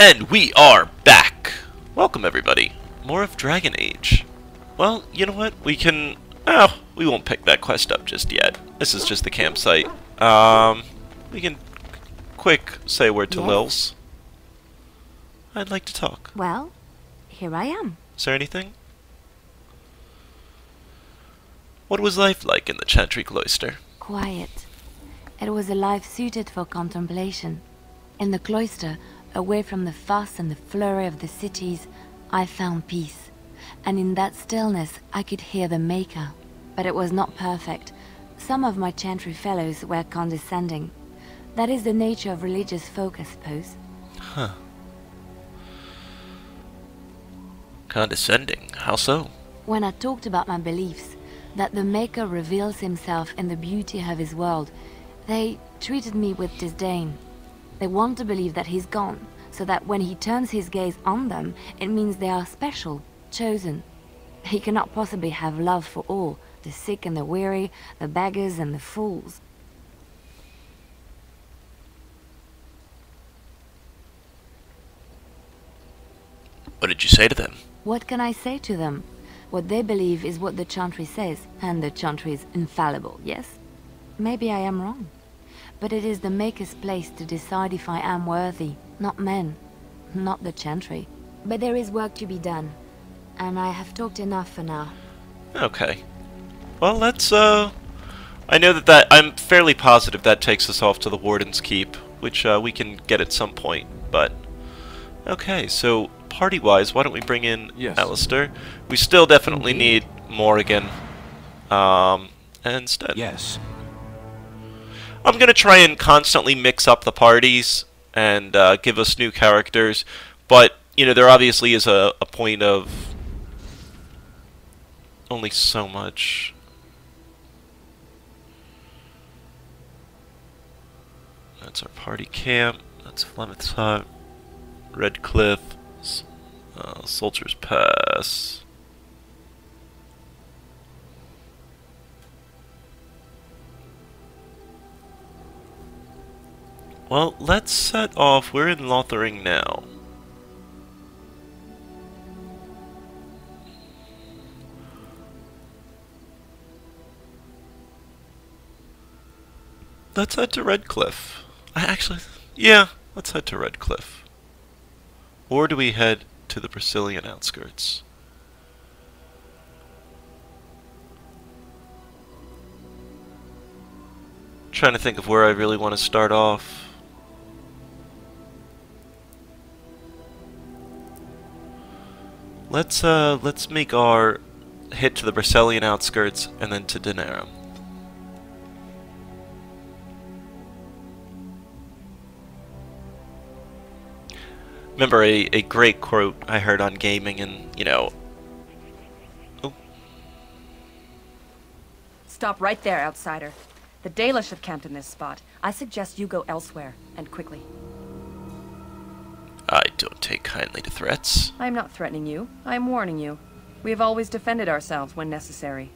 And we are back! Welcome everybody. More of Dragon Age. Well, you know what? We can... Oh, we won't pick that quest up just yet. This is just the campsite. We can quick say we're to Lil's. I'd like to talk. Well, here I am. Is there anything? What was life like in the Chantry Cloister? Quiet. It was a life suited for contemplation. In the cloister, away from the fuss and the flurry of the cities, I found peace. And in that stillness, I could hear the Maker. But it was not perfect. Some of my Chantry fellows were condescending. That is the nature of religious folk, I suppose. Huh. Condescending? How so? When I talked about my beliefs, that the Maker reveals himself in the beauty of his world, they treated me with disdain. They want to believe that he's gone, so that when he turns his gaze on them, it means they are special, chosen. He cannot possibly have love for all, the sick and the weary, the beggars and the fools. What did you say to them? What can I say to them? What they believe is what the Chantry says, and the Chantry is infallible, yes? Maybe I am wrong. But it is the Maker's place to decide if I am worthy, not men, not the Chantry. But there is work to be done, and I have talked enough for now. Okay. Well, let's, I know that I'm fairly positive that takes us off to the Warden's Keep, which we can get at some point, but... Okay, so party-wise, why don't we bring in Alistair? We still definitely need Morrigan, and Sten. Yes. I'm going to try and constantly mix up the parties and give us new characters, but, you know, there obviously is a point of only so much. That's our party camp. That's Flemeth's Hut, Redcliffe, Soldier's Pass. Well, let's set off. We're in Lothering now. Let's head to Redcliffe. Let's head to Redcliffe. Or do we head to the Brecilian outskirts? I'm trying to think of where I really want to start off. Let's make our hit to the Brecilian outskirts and then to Denerim. Remember a great quote I heard on gaming, and you know. Oh. Stop right there, outsider. The Dalish have camped in this spot. I suggest you go elsewhere, and quickly. I don't take kindly to threats. I am not threatening you. I am warning you. We have always defended ourselves when necessary.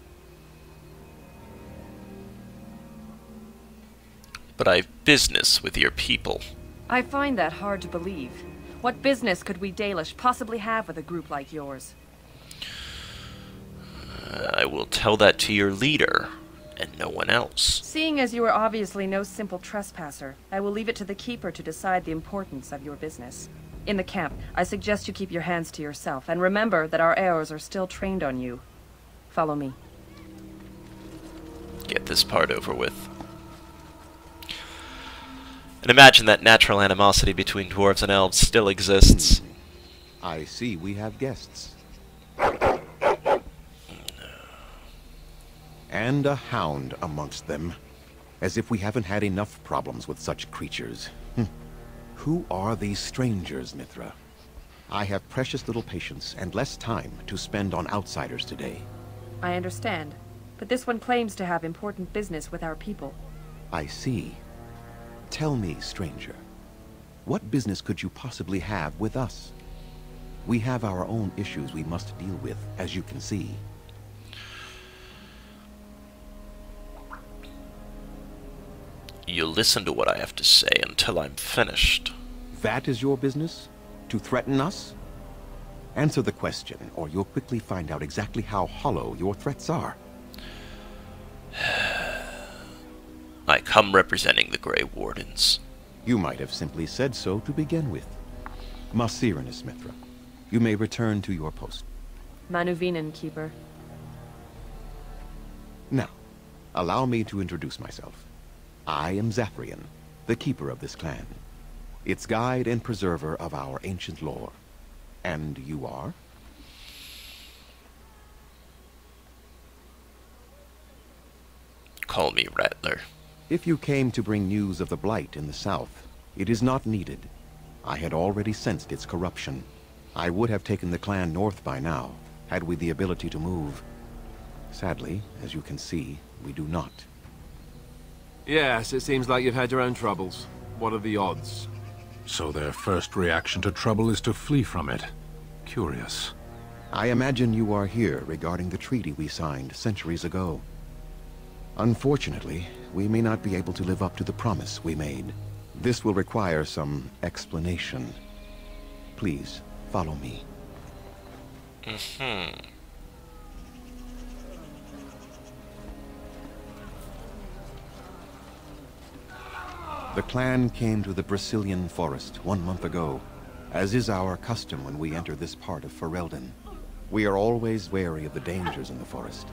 But I have business with your people. I find that hard to believe. What business could we Dalish possibly have with a group like yours? I will tell that to your leader, and no one else. Seeing as you are obviously no simple trespasser, I will leave it to the Keeper to decide the importance of your business. In the camp, I suggest you keep your hands to yourself, and remember that our arrows are still trained on you. Follow me. Get this part over with. And imagine that natural animosity between dwarves and elves still exists. I see we have guests. And a hound amongst them. As if we haven't had enough problems with such creatures. Who are these strangers, Mithra? I have precious little patience and less time to spend on outsiders today. I understand, but this one claims to have important business with our people. I see. Tell me, stranger, what business could you possibly have with us? We have our own issues we must deal with, as you can see. You'll listen to what I have to say until I'm finished. That is your business? to threaten us? Answer the question, or you'll quickly find out exactly how hollow your threats are. I come representing the Grey Wardens. You might have simply said so to begin with. Masirinus, Mithra, you may return to your post. Manuvenin, Keeper. Now, allow me to introduce myself. I am Zathrian, the Keeper of this clan, its guide and preserver of our ancient lore. And you are? Call me Rattler. If you came to bring news of the blight in the south, it is not needed. I had already sensed its corruption. I would have taken the clan north by now, had we the ability to move. Sadly, as you can see, we do not. Yes, it seems like you've had your own troubles. What are the odds? So their first reaction to trouble is to flee from it. Curious. I imagine you are here regarding the treaty we signed centuries ago. Unfortunately, we may not be able to live up to the promise we made. This will require some explanation. Please, follow me. Mm-hmm. The clan came to the Brecilian forest 1 month ago, as is our custom when we enter this part of Ferelden. We are always wary of the dangers in the forest,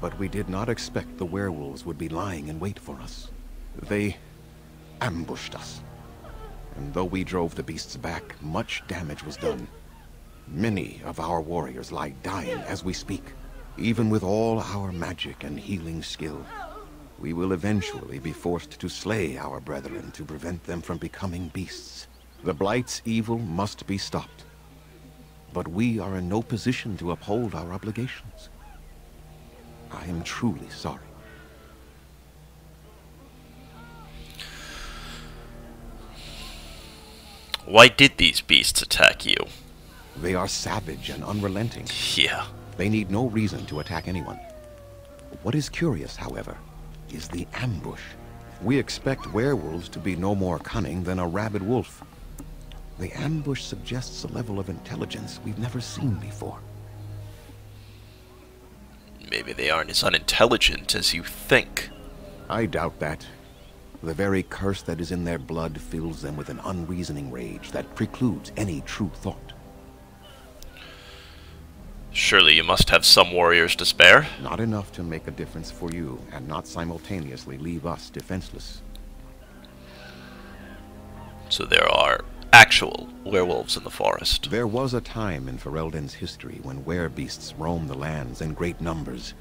but we did not expect the werewolves would be lying in wait for us. They ambushed us, and though we drove the beasts back, much damage was done. Many of our warriors lie dying as we speak. Even with all our magic and healing skill, we will eventually be forced to slay our brethren to prevent them from becoming beasts. The Blight's evil must be stopped, but we are in no position to uphold our obligations. I am truly sorry. Why did these beasts attack you? They are savage and unrelenting. Yeah. They need no reason to attack anyone. What is curious, however, is the ambush. We expect werewolves to be no more cunning than a rabid wolf. The ambush suggests a level of intelligence we've never seen before. Maybe they aren't as unintelligent as you think. I doubt that. The very curse that is in their blood fills them with an unreasoning rage that precludes any true thought. Surely you must have some warriors to spare. Not enough to make a difference for you, and not simultaneously leave us defenseless. So there are actual werewolves in the forest. There was a time in Ferelden's history when werbeasts roamed the lands in great numbers.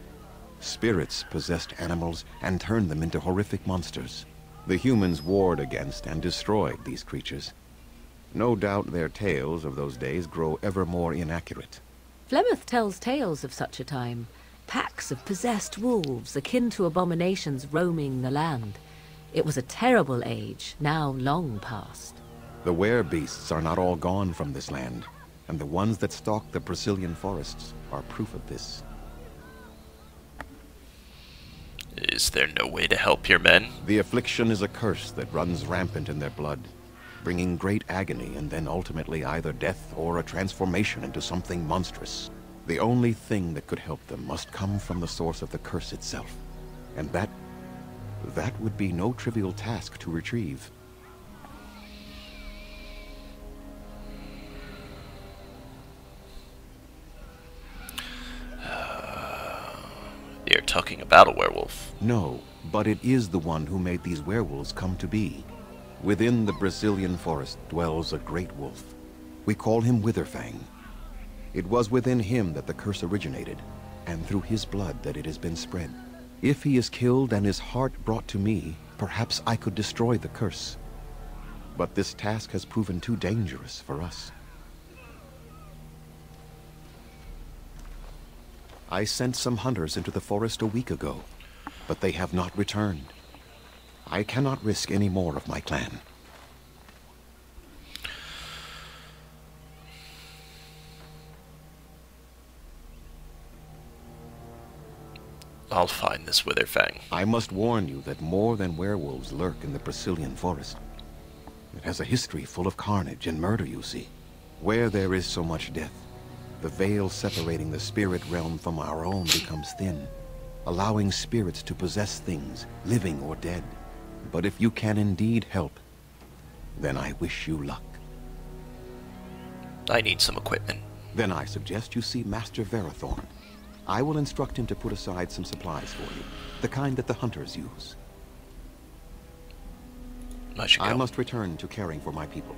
Spirits possessed animals and turned them into horrific monsters. The humans warred against and destroyed these creatures. No doubt their tales of those days grow ever more inaccurate. Flemeth tells tales of such a time. Packs of possessed wolves, akin to abominations, roaming the land. It was a terrible age, now long past. The werebeasts are not all gone from this land, and the ones that stalk the Brecilian forests are proof of this. Is there no way to help your men? The affliction is a curse that runs rampant in their blood, bringing great agony and then ultimately either death or a transformation into something monstrous. The only thing that could help them must come from the source of the curse itself, and that would be no trivial task to retrieve. You're talking about a werewolf. No, but it is the one who made these werewolves come to be. Within the Brecilian forest dwells a great wolf. We call him Witherfang. It was within him that the curse originated, and through his blood that it has been spread. If he is killed and his heart brought to me, perhaps I could destroy the curse. But this task has proven too dangerous for us. I sent some hunters into the forest a week ago, but they have not returned. I cannot risk any more of my clan. I'll find this Witherfang. I must warn you that more than werewolves lurk in the Brecilian forest. It has a history full of carnage and murder, you see. Where there is so much death, the veil separating the spirit realm from our own becomes thin, allowing spirits to possess things, living or dead. But if you can indeed help, then I wish you luck. I need some equipment. Then I suggest you see Master Varathorn. I will instruct him to put aside some supplies for you, the kind that the hunters use. I must return to caring for my people.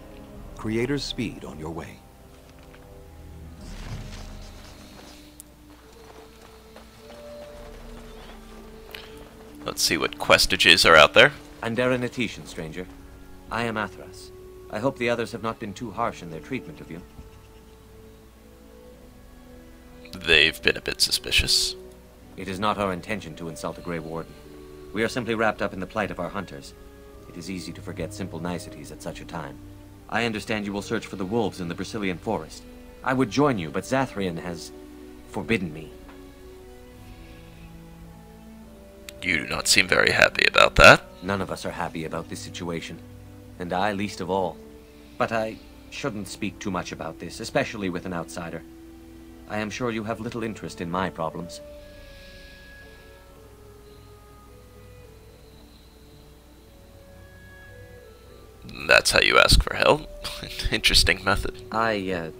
Creator's speed on your way. Let's see what questages are out there. Andera Natetian, stranger. I am Athras. I hope the others have not been too harsh in their treatment of you. They've been a bit suspicious. It is not our intention to insult a Grey Warden. We are simply wrapped up in the plight of our hunters. It is easy to forget simple niceties at such a time. I understand you will search for the wolves in the Brecilian forest. I would join you, but Zathrian has forbidden me. You do not seem very happy about that. None of us are happy about this situation, and I least of all. But I shouldn't speak too much about this, especially with an outsider. I am sure you have little interest in my problems. That's how you ask for help? Interesting method. I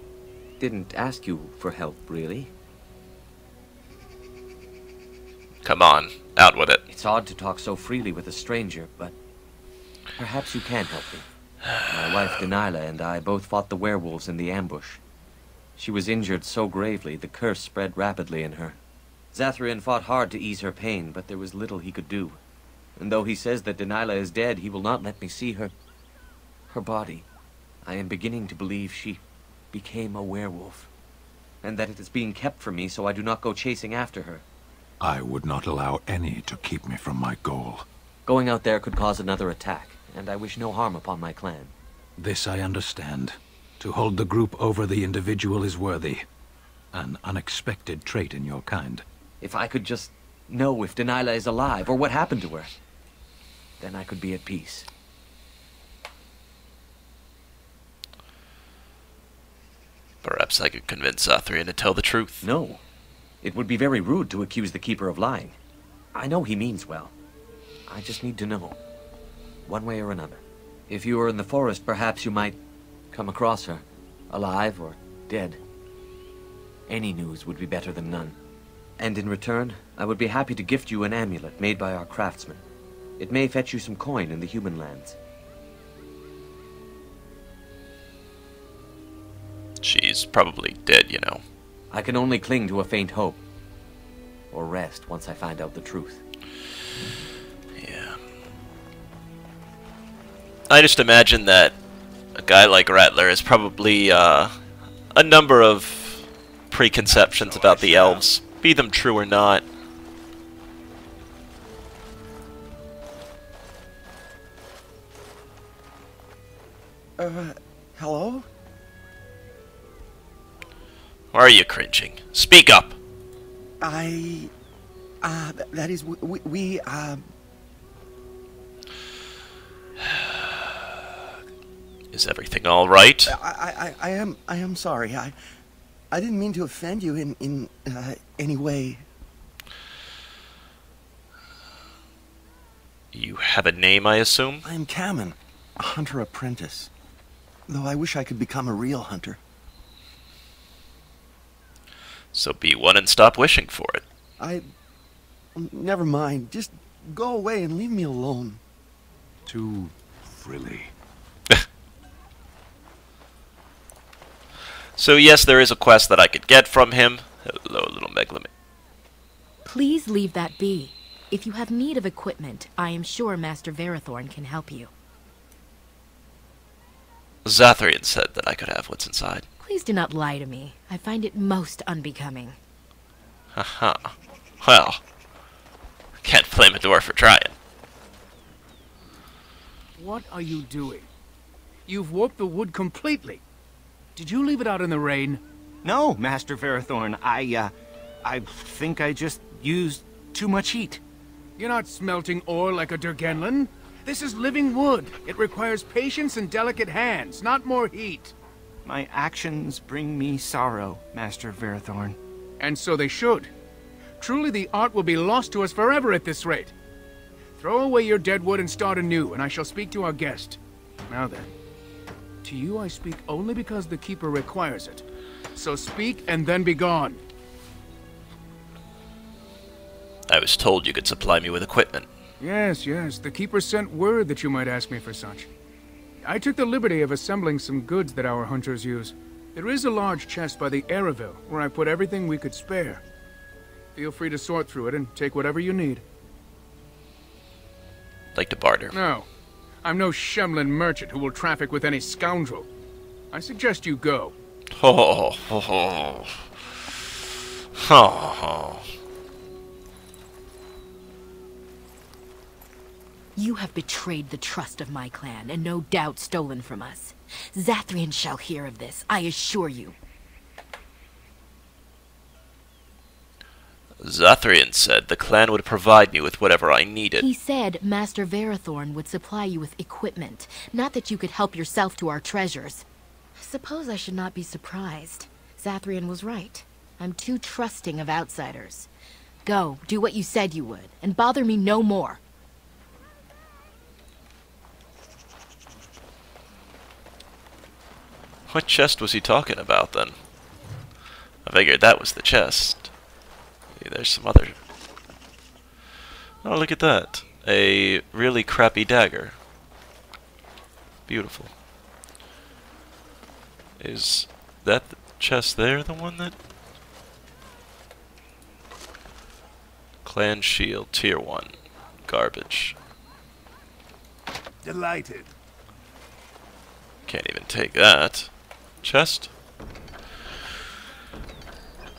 didn't ask you for help, really. Come on, out with it. It's odd to talk so freely with a stranger, but perhaps you can help me. My wife Danyla and I both fought the werewolves in the ambush. She was injured so gravely, the curse spread rapidly in her. Zathrian fought hard to ease her pain, but there was little he could do. And though he says that Danyla is dead, he will not let me see her. Her body. I am beginning to believe she became a werewolf, and that it is being kept from me so I do not go chasing after her. I would not allow any to keep me from my goal. Going out there could cause another attack, and I wish no harm upon my clan. This I understand. To hold the group over the individual is worthy. An unexpected trait in your kind. If I could just know if Danyla is alive or what happened to her, then I could be at peace. Perhaps I could convince Zathrian to tell the truth. No. It would be very rude to accuse the Keeper of lying. I know he means well. I just need to know, one way or another. If you were in the forest, perhaps you might come across her, alive or dead. Any news would be better than none. And in return, I would be happy to gift you an amulet made by our craftsmen. It may fetch you some coin in the human lands. She's probably dead, you know. I can only cling to a faint hope, or rest once I find out the truth. Yeah. I just imagine that a guy like Rattler is probably a number of preconceptions about the elves, be them true or not. Hello? Why are you cringing? Speak up! Is everything all right? I am sorry. I didn't mean to offend you in any way. You have a name, I assume? I am Kamen, a hunter apprentice. Though I wish I could become a real hunter. So be one and stop wishing for it. Never mind. Just go away and leave me alone. Too frilly. So yes, there is a quest that I could get from him. Hello, little Meglimit. Please leave that be. If you have need of equipment, I am sure Master Varathorn can help you. Zathrian said that I could have what's inside. Please do not lie to me. I find it most unbecoming. Haha. Well, can't blame a dwarf for trying. What are you doing? You've warped the wood completely. Did you leave it out in the rain? No, Master Varathorn. I think I just used too much heat. You're not smelting ore like a Durgenlan. This is living wood. It requires patience and delicate hands, not more heat. My actions bring me sorrow, Master Varathorn. And so they should. Truly the art will be lost to us forever at this rate. Throw away your dead wood and start anew, and I shall speak to our guest. Now then, to you I speak only because the Keeper requires it. So speak and then be gone. I was told you could supply me with equipment. Yes, yes, the Keeper sent word that you might ask me for such. I took the liberty of assembling some goods that our hunters use. There is a large chest by the Aravel, where I put everything we could spare. Feel free to sort through it and take whatever you need. Like to barter? No. I'm no Shemlin merchant who will traffic with any scoundrel. I suggest you go. Oh, ho, ho. Ho, ho. You have betrayed the trust of my clan, and no doubt stolen from us. Zathrian shall hear of this, I assure you. Zathrian said the clan would provide me with whatever I needed. He said Master Varathorn would supply you with equipment, not that you could help yourself to our treasures. Suppose I should not be surprised. Zathrian was right. I'm too trusting of outsiders. Go, do what you said you would, and bother me no more. What chest was he talking about, then? I figured that was the chest. See, there's some other... Oh, look at that. A really crappy dagger. Beautiful. Is that the chest there, the one that... Clan Shield, Tier 1. Garbage. Delighted. Can't even take that. Chest?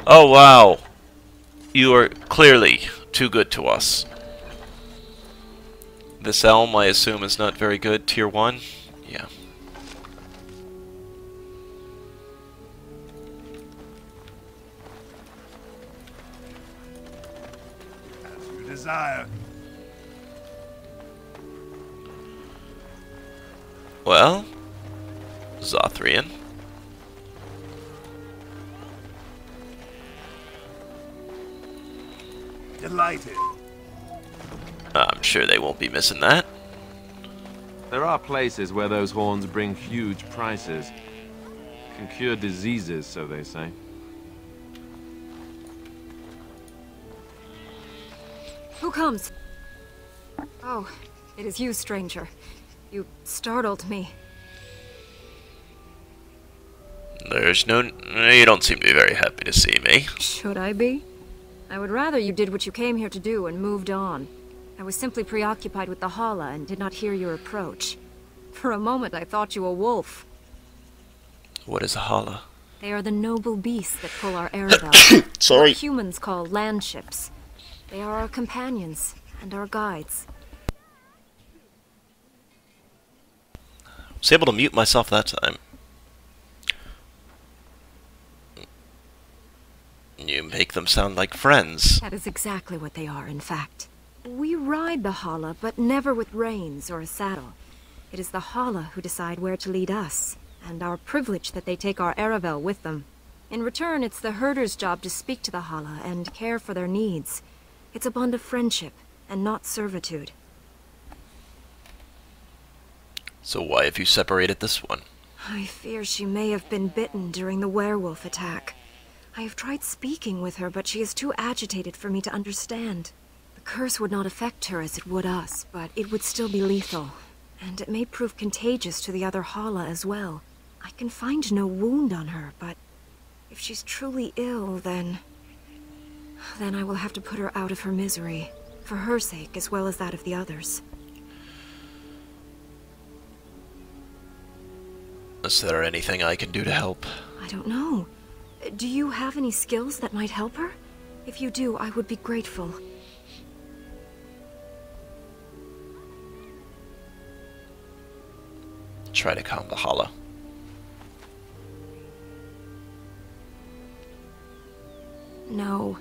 Oh wow! You are clearly too good to us. This elm, I assume, is not very good. Tier 1? Yeah. As you desire. Well, Zathrian. Delighted. I'm sure they won't be missing that. There are places where those horns bring huge prices. Can cure diseases, so they say. Who comes? Oh, it is you, stranger. You startled me. There's no... You don't seem to be very happy to see me. Should I be? I would rather you did what you came here to do and moved on. I was simply preoccupied with the Halla and did not hear your approach. For a moment I thought you a wolf. What is a Halla? They are the noble beasts that pull our Aravel. Sorry. What humans call landships. They are our companions and our guides. I was able to mute myself that time. You make them sound like friends. That is exactly what they are, in fact. We ride the Halla, but never with reins or a saddle. It is the Halla who decide where to lead us, and our privilege that they take our Aravel with them. In return, it's the herder's job to speak to the Halla and care for their needs. It's a bond of friendship, and not servitude. So why have you separated this one? I fear she may have been bitten during the werewolf attack. I have tried speaking with her, but she is too agitated for me to understand. The curse would not affect her as it would us, but it would still be lethal. And it may prove contagious to the other Halla as well. I can find no wound on her, but if she's truly ill, then... Then I will have to put her out of her misery, for her sake as well as that of the others. Is there anything I can do to help? I don't know. Do you have any skills that might help her? If you do, I would be grateful. Try to calm the Halla. No.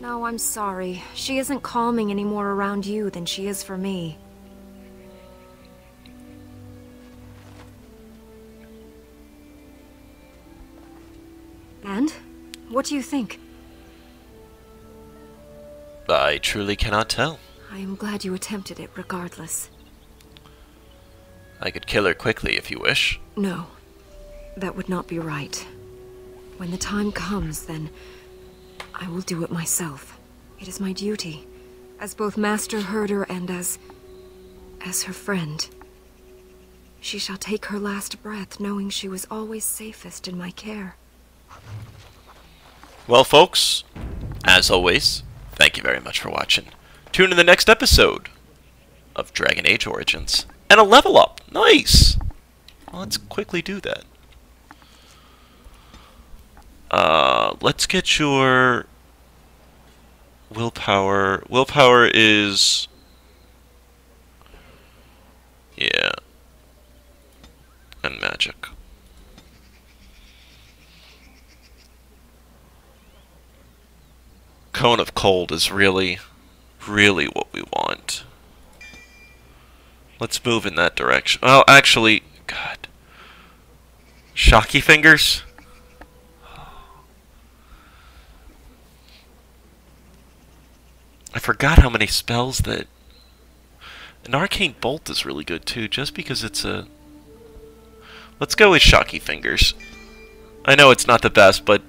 No, I'm sorry. She isn't calming any more around you than she is for me. And? What do you think? I truly cannot tell. I am glad you attempted it regardless. I could kill her quickly if you wish. No, that would not be right. When the time comes, then I will do it myself. It is my duty, as both Master Herder and as her friend. She shall take her last breath, knowing she was always safest in my care. Well, folks, as always, thank you very much for watching. Tune in the next episode of Dragon Age Origins. And a level up! Nice! Well, let's quickly do that. Let's get your... willpower. Willpower is... yeah. And magic. Cone of Cold is really, really what we want. Let's move in that direction. Oh, actually, God. Shocky fingers? I forgot how many spells that... an Arcane Bolt is really good, too, just because it's a... let's go with Shocky Fingers. I know it's not the best, but...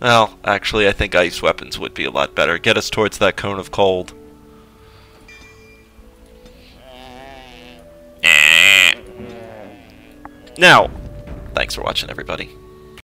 well, actually, I think Ice Weapons would be a lot better. Get us towards that Cone of Cold. Now, thanks for watching, everybody.